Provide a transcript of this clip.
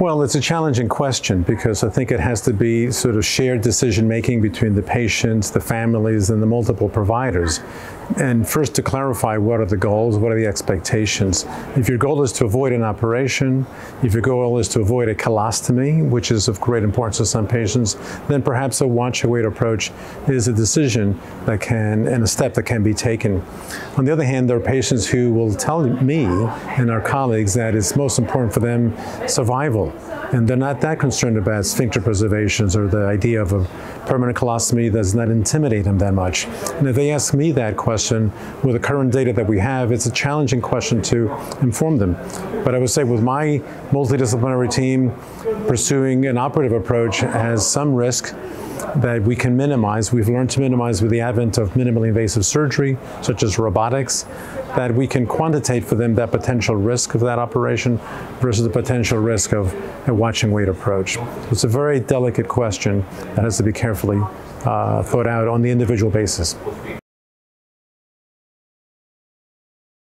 Well, it's a challenging question because I think it has to be sort of shared decision-making between the patients, the families, and the multiple providers. And first to clarify, what are the goals, what are the expectations? If your goal is to avoid an operation, if your goal is to avoid a colostomy, which is of great importance to some patients, then perhaps a watch-and-wait approach is a decision that can, and a step that can be taken. On the other hand, there are patients who will tell me and our colleagues that it's most important for them survival, and they're not that concerned about sphincter preservations or the idea of a permanent colostomy. Does not intimidate them that much. And if they ask me that question, with the current data that we have, it's a challenging question to inform them. But I would say with my multidisciplinary team, pursuing an operative approach has some risk that we can minimize. We've learned to minimize with the advent of minimally invasive surgery, such as robotics, that we can quantitate for them that potential risk of that operation versus the potential risk of a watch and wait approach. It's a very delicate question that has to be carefully thought out on the individual basis.